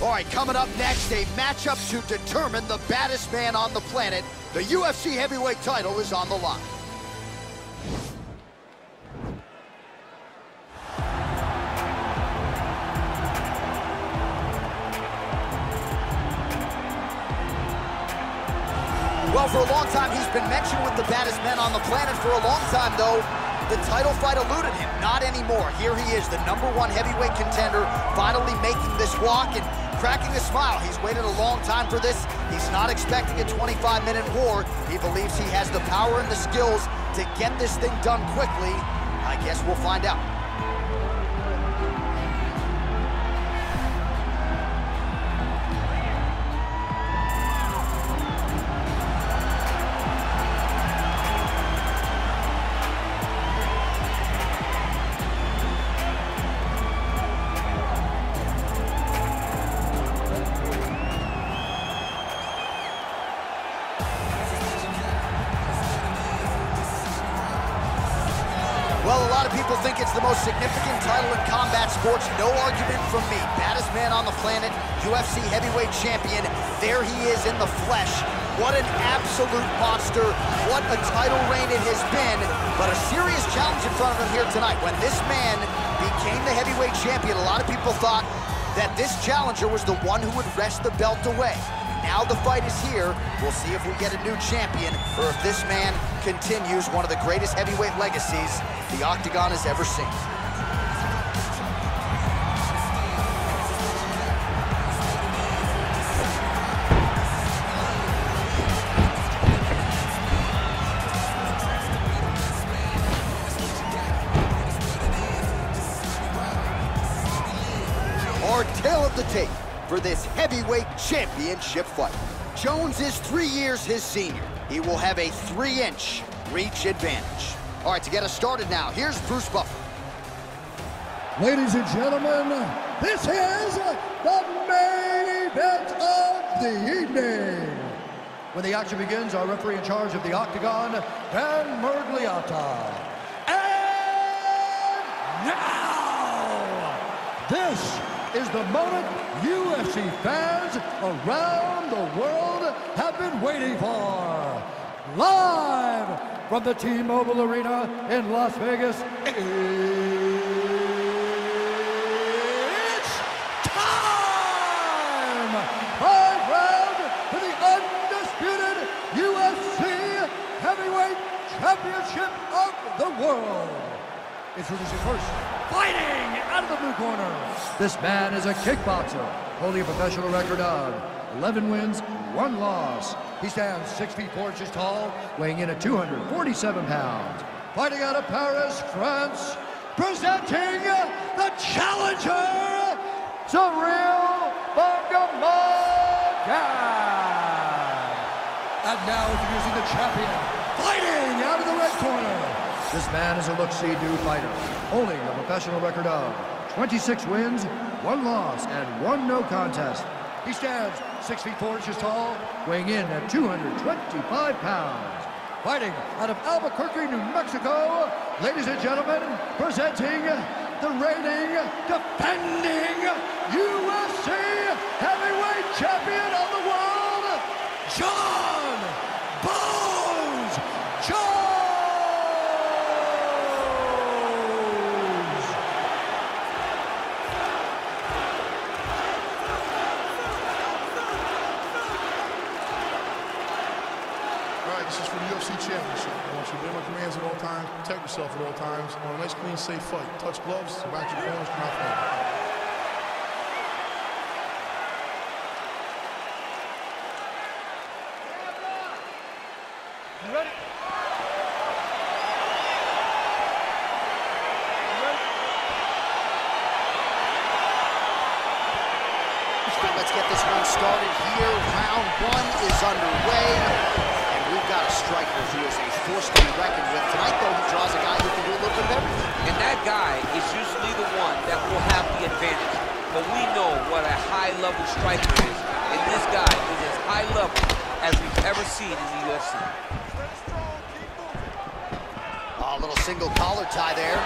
All right, coming up next, a matchup to determine the baddest man on the planet. The UFC heavyweight title is on the line. Well, for a long time, he's been mentioned with the baddest men on the planet. For a long time, though, the title fight eluded him. Not anymore. Here he is, the #1 heavyweight contender, finally making this walk and cracking a smile. He's waited a long time for this. He's not expecting a 25-minute war. He believes he has the power and the skills to get this thing done quickly. I guess we'll find out. Well, a lot of people think it's the most significant title in combat sports. No argument from me. Baddest man on the planet, UFC heavyweight champion. There he is in the flesh. What an absolute monster. What a title reign it has been. But a serious challenge in front of him here tonight. When this man became the heavyweight champion, a lot of people thought that this challenger was the one who would wrest the belt away. Now the fight is here. We'll see if we get a new champion or if this man continues one of the greatest heavyweight legacies the Octagon has ever seen. Our tale of the tape for this heavyweight championship fight. Jones is 3 years his senior. He will have a 3-inch reach advantage. All right, to get us started now, here's Bruce Buffer. Ladies and gentlemen, this is the main event of the evening. When the action begins, our referee in charge of the Octagon, Dan Miragliotta. And now, this is the moment UFC fans around the world have been waiting for. Live from the T-Mobile Arena in Las Vegas, it's time! 5 rounds for the undisputed UFC Heavyweight Championship of the World. Introducing first, fighting out of the blue corner, this man is a kickboxer, holding a professional record of 11 wins, 1 loss. He stands 6 feet 4 inches tall, weighing in at 247 pounds. Fighting out of Paris, France, presenting the challenger, Ciryl Gane. And now introducing the champion, fighting out of the red corner. This man is a look-see-do fighter, holding a professional record of 26 wins, 1 loss, and 1 no contest. He stands 6 feet 4 inches tall, weighing in at 225 pounds. Fighting out of Albuquerque, New Mexico, ladies and gentlemen, presenting the reigning, defending UFC heavyweight champion of the world, Jon Bones Jones. This is for the UFC Championship. I want you to obey my commands at all times, protect yourself at all times. I want a nice, clean, safe fight. Touch gloves, back your corners, not fight. You ready? Let's get this one started here. Round 1 is underway. We've got a striker who is a force to be reckoned with. Tonight, though, he draws a guy who can do a little bit of everything. And that guy is usually the one that will have the advantage. But we know what a high-level striker is. And this guy is as high-level as we've ever seen in the UFC. A little single collar tie there.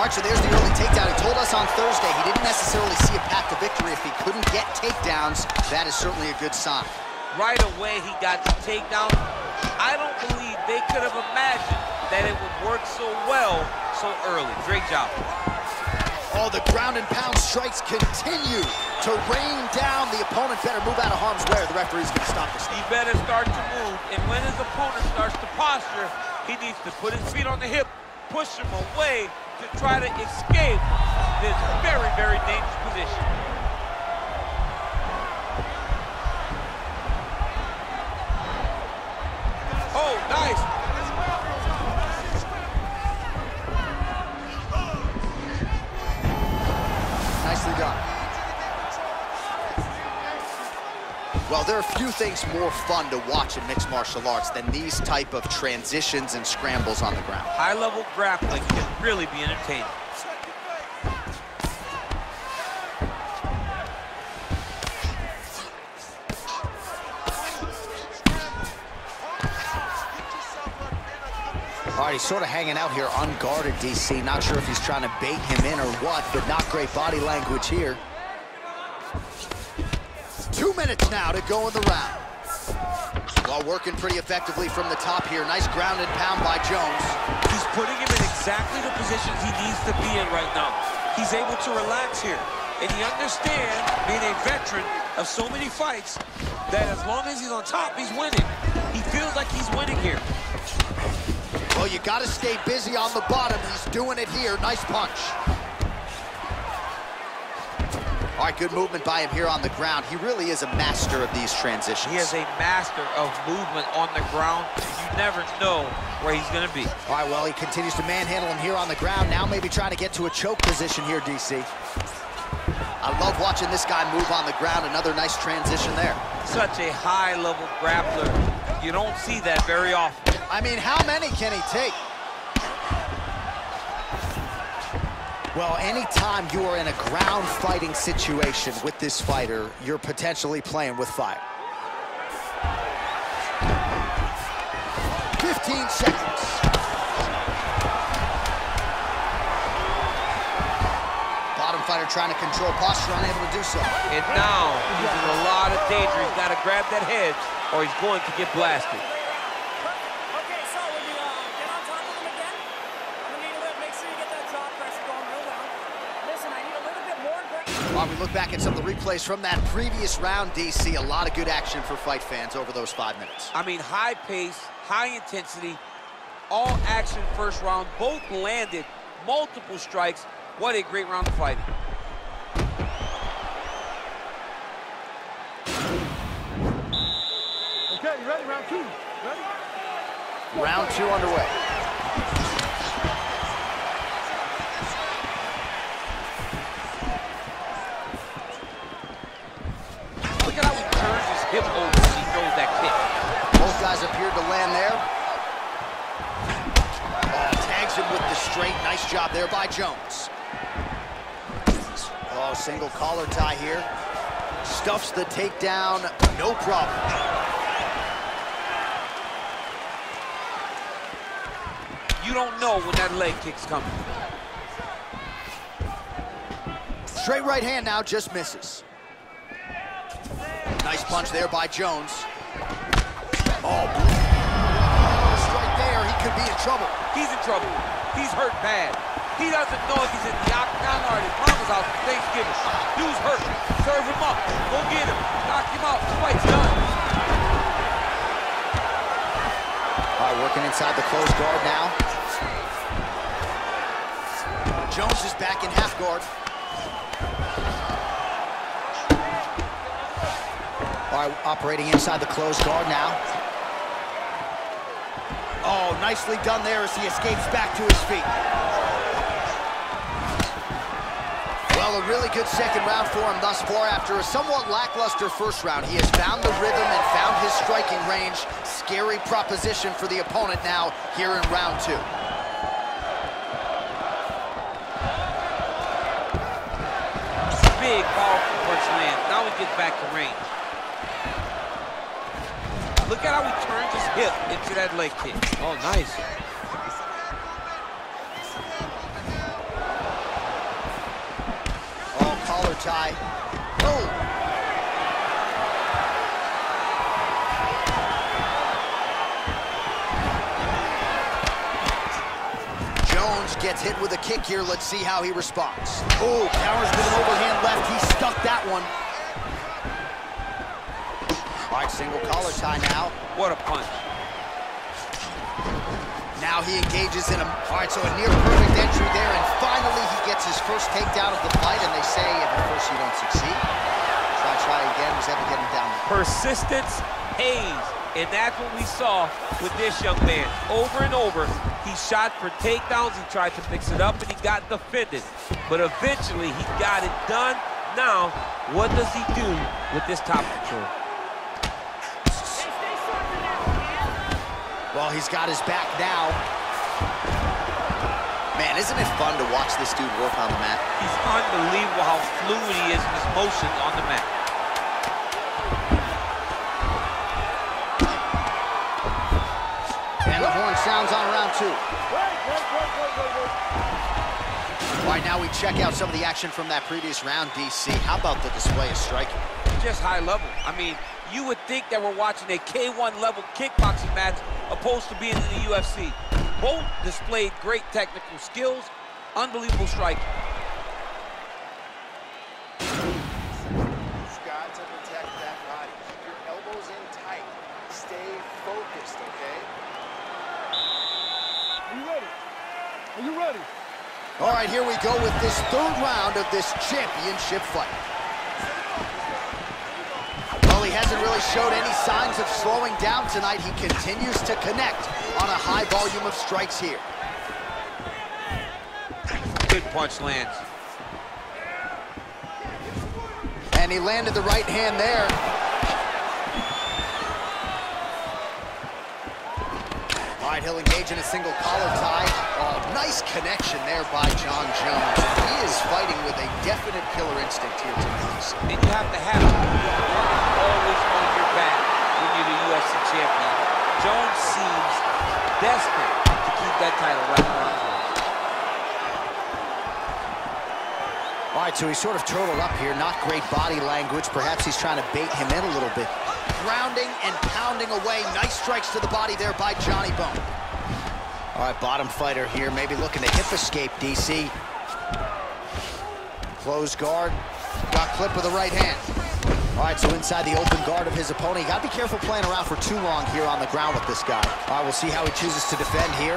Archer, there's the early takedown. He told us on Thursday he didn't necessarily see a path to victory if he couldn't takedowns. That is certainly a good sign. Right away, he got the takedown. I don't believe they could have imagined that it would work so well so early. Great job. All the ground and pound strikes continue to rain down. The opponent better move out of harm's way, or the referee's going to stop this. He better start to move, and when his opponent starts to posture, he needs to put his feet on the hip, push him away to try to escape this very, very dangerous position. Oh, nice. Nicely done. Well, there are few things more fun to watch in mixed martial arts than these type of transitions and scrambles on the ground. High-level grappling can really be entertaining. All right, he's sort of hanging out here unguarded, DC. Not sure if he's trying to bait him in or what, but not great body language here. 2 minutes now to go in the round. Well, working pretty effectively from the top here. Nice ground and pound by Jones. He's putting him in exactly the position he needs to be in right now. He's able to relax here. And he understands, being a veteran of so many fights, that as long as he's on top, he's winning. He feels like he's winning here. Well, you gotta stay busy on the bottom. He's doing it here. Nice punch. All right, good movement by him here on the ground. He really is a master of these transitions. He is a master of movement on the ground. You never know where he's gonna be. All right, well, he continues to manhandle him here on the ground. Now maybe trying to get to a choke position here, DC. I love watching this guy move on the ground. Another nice transition there. Such a high-level grappler. You don't see that very often. I mean, how many can he take? Well, anytime you are in a ground fighting situation with this fighter, you're potentially playing with fire. 15 seconds. Bottom fighter trying to control posture, unable to do so. And now he's in a lot of danger. He's got to grab that head or he's going to get blasted. We look back at some of the replays from that previous round, DC. A lot of good action for fight fans over those 5 minutes. I mean, high pace, high intensity, all action first round. Both landed multiple strikes. What a great round of fighting. Okay, you ready? Round two. Ready? Round two underway. Appeared to land there. Tags him with the straight. Nice job there by Jones. Oh, single collar tie here. Stuffs the takedown. No problem. You don't know when that leg kick's coming. Straight right hand now just misses. Nice punch there by Jones. Oh, right there, he could be in trouble. He's in trouble. He's hurt bad. He doesn't know if he's in the octagon or his mama's house for Thanksgiving. Dude's hurt. Serve him up. Go get him. Knock him out. The fight's done. All right, working inside the closed guard now. Jones is back in half guard. All right, operating inside the closed guard now. Oh, nicely done there as he escapes back to his feet. Well, a really good second round for him thus far. After a somewhat lackluster first round, he has found the rhythm and found his striking range. Scary proposition for the opponent now here in round two. Big ball from first land. Now he gets back to range. Look at how he turns his hip into that leg kick. Oh, nice. Oh, collar tie. Oh! gets hit with a kick here. Let's see how he responds. Oh, counters with an overhand left. He stuck that one. All right, single collar tie now. What a punch. Now he engages in a... All right, so a near-perfect entry there, and finally he gets his first takedown of the fight, and they say, if of course you don't succeed, try again, was able to get him down. Persistence pays, and that's what we saw with this young man. Over and over, he shot for takedowns, he tried to mix it up, and he got defended. But eventually, he got it done. Now, what does he do with this top control? Well, he's got his back now. Man, isn't it fun to watch this dude work on the mat? He's unbelievable how fluid he is in his motions on the mat. And the horn sounds on round two. All right, now we check out some of the action from that previous round, DC. How about the display of striking? Just high level. I mean, you would think that we're watching a K1 level kickboxing match opposed to being in the UFC. Both displayed great technical skills, unbelievable striking. You've got to protect that body. Keep your elbows in tight. Stay focused, okay? Are you ready? Are you ready? All right, here we go with this third round of this championship fight. He hasn't really showed any signs of slowing down tonight. He continues to connect on a high volume of strikes here. Good punch lands. And he landed the right hand there. All right, he'll engage in a single collar tie. Oh, nice connection there by Jon Jones. He is fighting with a definite killer instinct here tonight. And you have to have it. Always on your back when you're the UFC champion. Jones seems desperate to keep that title right around him. All right, so he's sort of turtled up here. Not great body language. Perhaps he's trying to bait him in a little bit. Grounding and pounding away. Nice strikes to the body there by Johnny Bone. All right, bottom fighter here. Maybe looking to hip escape, DC. Close guard. Got clip with the right hand. All right, so inside the open guard of his opponent. You got to be careful playing around for too long here on the ground with this guy. All right, we'll see how he chooses to defend here.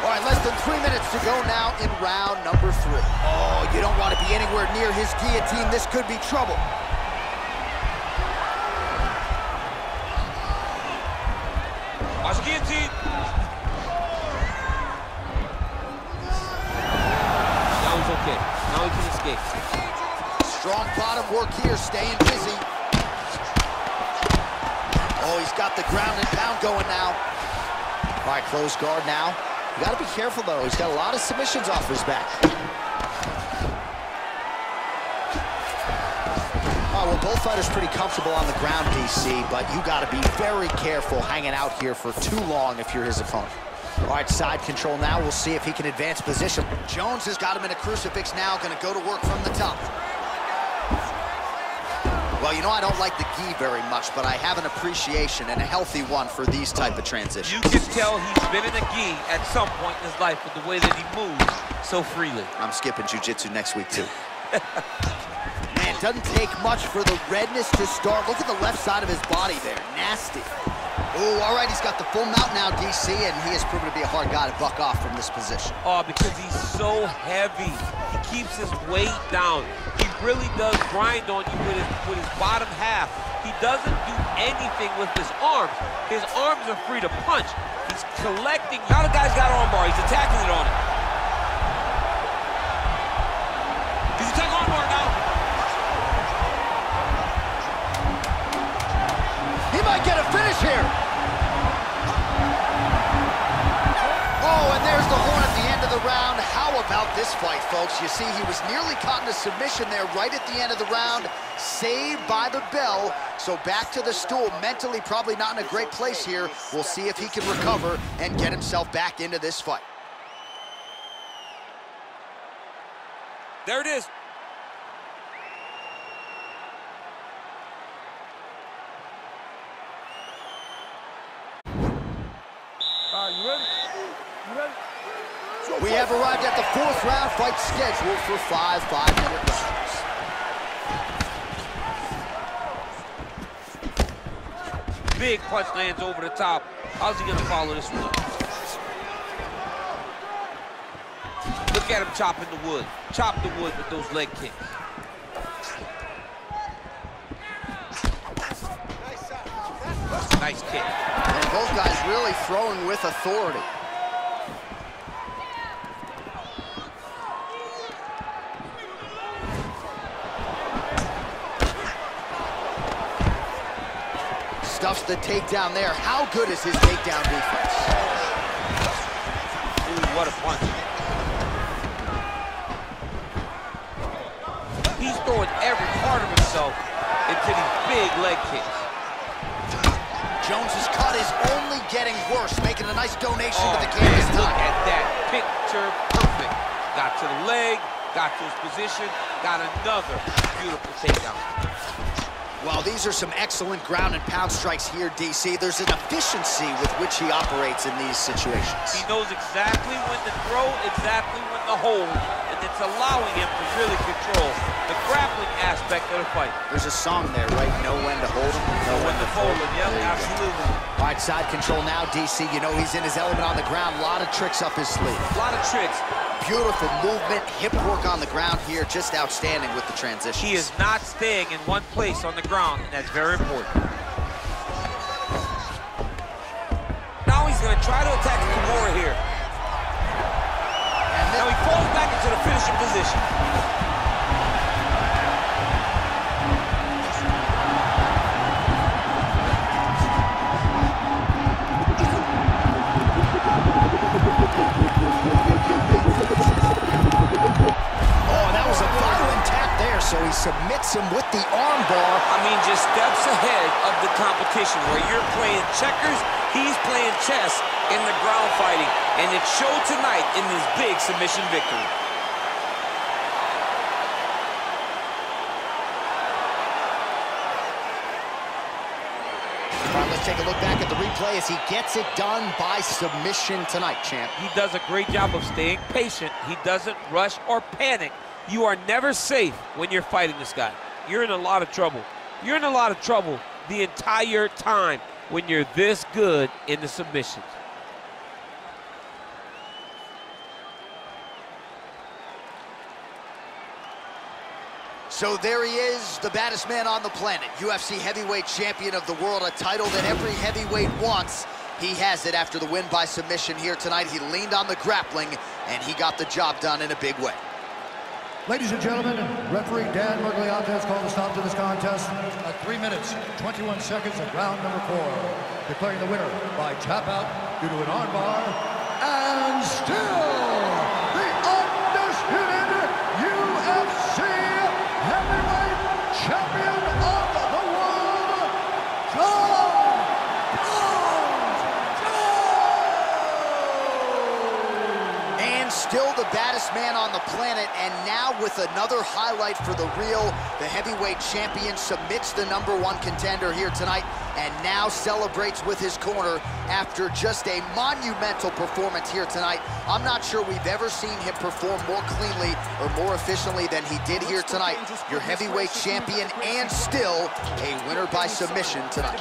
All right, less than 3 minutes to go now in round number three. Oh, you don't want to be anywhere near his guillotine. This could be trouble. Watch guillotine. That was okay. Now he can escape. Strong bottom work here, staying busy. Oh, he's got the ground and pound going now. All right, close guard now. You got to be careful, though. He's got a lot of submissions off his back. Oh, well, both fighters pretty comfortable on the ground, DC, but you got to be very careful hanging out here for too long if you're his opponent. All right, side control now. We'll see if he can advance position. Jones has got him in a crucifix now. Going to go to work from the top. Well, you know, I don't like the gi very much, but I have an appreciation and a healthy one for these type of transitions. You can tell he's been in a gi at some point in his life with the way that he moves so freely. I'm skipping jiu-jitsu next week, too. Man, doesn't take much for the redness to start. Look at the left side of his body there. Nasty. Oh, all right, he's got the full mount now, DC, and he has proven to be a hard guy to buck off from this position. Oh, because he's so heavy. He keeps his weight down. He really does grind on you with his bottom half. He doesn't do anything with his arms. His arms are free to punch. He's collecting. Now the guy's got arm bar. He's attacking it on him. He's attacking arm bar now. He might get a finish here. The horn at the end of the round. How about this fight, folks? You see, he was nearly caught in a submission there right at the end of the round. Saved by the bell. So back to the stool. Mentally, probably not in a great place here. We'll see if he can recover and get himself back into this fight. There it is. Are you ready? We have arrived at the fourth round fight scheduled for 5 five-minute rounds. Big punch lands over the top. How's he gonna follow this one? Look at him chopping the wood. Chop the wood with those leg kicks. Nice kick. And both guys really throwing with authority. Stuffs the takedown there. How good is his takedown defense? Ooh, what a punch. He's throwing every part of himself into these big leg kicks. Jones's cut is only getting worse, making a nice donation to the canvas. Look at that, picture perfect. Got to the leg, got to his position, got another beautiful takedown. Well, these are some excellent ground and pound strikes here, DC. There's an efficiency with which he operates in these situations. He knows exactly when to throw, exactly when to hold, and it's allowing him to really control the grappling aspect of the fight. There's a song there, right? Know when to hold him, know when to fold him. Yep, absolutely. All right, side control now, DC. You know he's in his element on the ground. A lot of tricks up his sleeve. A lot of tricks. Beautiful movement, hip work on the ground here. Just outstanding with the transitions. He is not staying in one place on the ground, and that's very important. Now he's going to try to attack Kimura here. And now he falls back into the finishing position. So he submits him with the arm bar. I mean, just steps ahead of the competition. Where you're playing checkers, he's playing chess in the ground fighting. And it showed tonight in this big submission victory. All right, let's take a look back at the replay as he gets it done by submission tonight, champ. He does a great job of staying patient. He doesn't rush or panic. You are never safe when you're fighting this guy. You're in a lot of trouble. You're in a lot of trouble the entire time when you're this good in the submissions. So there he is, the baddest man on the planet, UFC heavyweight champion of the world, a title that every heavyweight wants. He has it after the win by submission here tonight. He leaned on the grappling, and he got the job done in a big way. Ladies and gentlemen, referee Dan Miragliotta has called a stop to this contest at 3 minutes, 21 seconds of round number 4, declaring the winner by tap out due to an armbar, and still the undisputed UFC heavyweight champion of the world, Jon Jones! And still the baddest man on the planet, and now with another highlight for the real, the heavyweight champion submits the #1 contender here tonight, and now celebrates with his corner after just a monumental performance here tonight. I'm not sure we've ever seen him perform more cleanly or more efficiently than he did here tonight. Your heavyweight champion and still a winner by submission tonight.